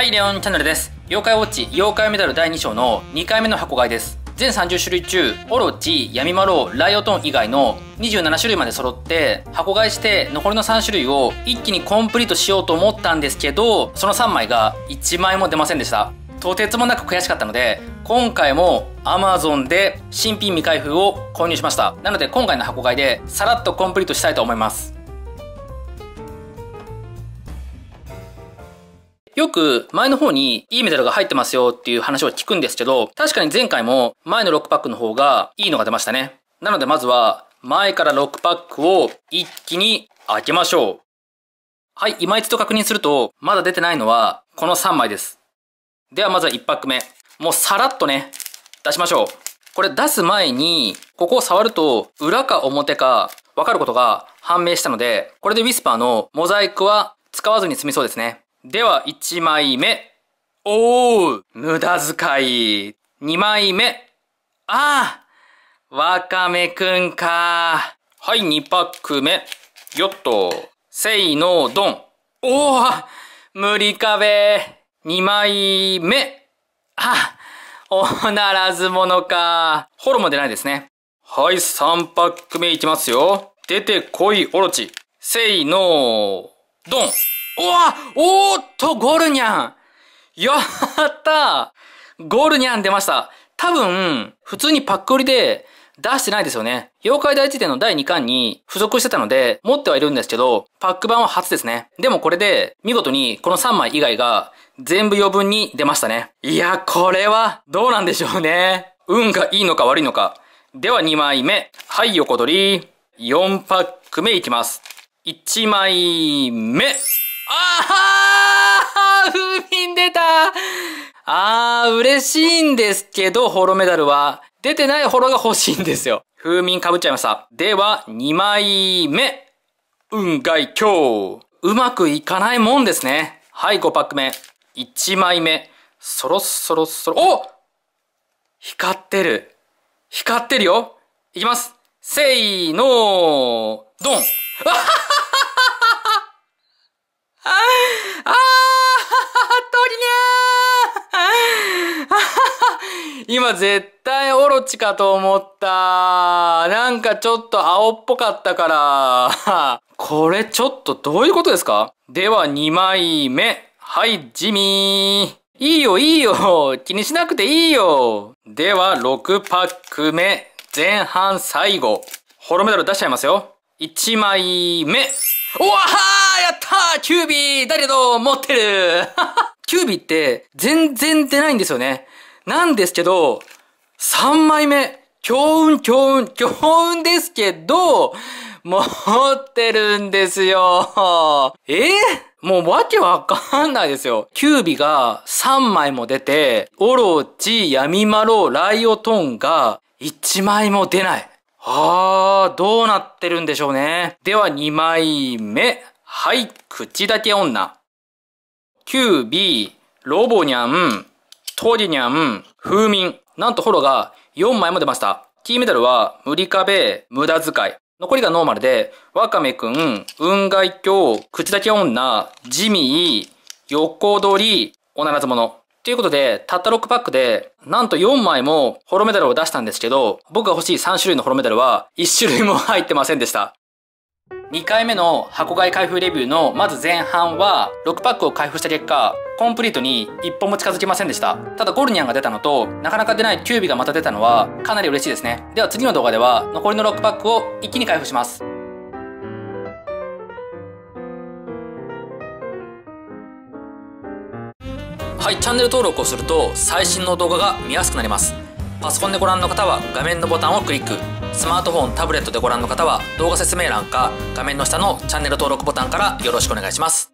はい、レオンチャンネルです。妖怪ウォッチ、妖怪メダル第2章の2回目の箱買いです。全30種類中、オロチ、ヤミマロウ、ライオトン以外の27種類まで揃って、箱買いして残りの3種類を一気にコンプリートしようと思ったんですけど、その3枚が1枚も出ませんでした。とてつもなく悔しかったので、今回も Amazon で新品未開封を購入しました。なので今回の箱買いでさらっとコンプリートしたいと思います。よく前の方にいいメダルが入ってますよっていう話を聞くんですけど、確かに前回も前の6パックの方がいいのが出ましたね。なのでまずは前から6パックを一気に開けましょう。はい、今一度確認するとまだ出てないのはこの3枚です。ではまずは1パック目。もうさらっとね、出しましょう。これ出す前にここを触ると裏か表かわかることが判明したので、これでウィスパーのモザイクは使わずに済みそうですね。では、1枚目。おー、無駄遣い。2枚目。あー、わかめくんか。はい、2パック目。よっと。せいのどん。おー、無理壁。2枚目。あ、おならずものか。ホロも出ないですね。はい、3パック目いきますよ。出てこい、オロチ。せいのどん。おーっと、ゴルニャンやったー、ゴルニャン出ました。多分、普通にパック売りで出してないですよね。妖怪大辞典の第2巻に付属してたので、持ってはいるんですけど、パック版は初ですね。でもこれで、見事にこの3枚以外が全部余分に出ましたね。いや、これはどうなんでしょうね。運がいいのか悪いのか。では2枚目。はい、横取り。4パック目いきます。1枚目。あー、風鈴出た。あー、嬉しいんですけど、ホロメダルは出てないホロが欲しいんですよ。風鈴被っちゃいました。では、2枚目。運外強。うまくいかないもんですね。はい、5パック目。1枚目。お！光ってる。光ってるよ。いきます。せーのー、ドン。あはは今絶対オロチかと思った。なんかちょっと青っぽかったから。これちょっとどういうことですか？では2枚目。はい、ジミー。いいよいいよ。気にしなくていいよ。では6パック目。前半最後。ホロメダル出しちゃいますよ。1枚目。おわー、やったー、キュービーだけど持ってるキュービーって全然出ないんですよね。なんですけど、3枚目、強運ですけど、持ってるんですよ。もうわけわかんないですよ。キュービが3枚も出て、オロチ、ヤミマロウ、ライオトンが1枚も出ない。あー、どうなってるんでしょうね。では2枚目。はい、口だけ女。キュービ、ロボニャン、トリニャン、風民。なんとホロが4枚も出ました。キーメダルは、無理壁、無駄遣い。残りがノーマルで、ワカメくん、運外鏡、口だけ女、ジミー、横取り、おならず者。ということで、たった6パックで、なんと4枚もホロメダルを出したんですけど、僕が欲しい3種類のホロメダルは、1種類も入ってませんでした。2回目の箱買い開封レビューのまず前半は6パックを開封した結果、コンプリートに一本も近づきませんでした。ただゴルニャンが出たのと、なかなか出ないキュービがまた出たのはかなり嬉しいですね。では次の動画では残りの6パックを一気に開封します。はい、チャンネル登録をすると最新の動画が見やすくなります。パソコンでご覧の方は画面のボタンをクリック。スマートフォン、タブレットでご覧の方は動画説明欄か画面の下のチャンネル登録ボタンからよろしくお願いします。